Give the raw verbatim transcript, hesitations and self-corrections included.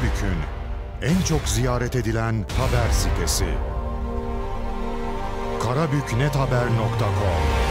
Karabük'ün en çok ziyaret edilen haber sitesi karabüknethaber nokta com.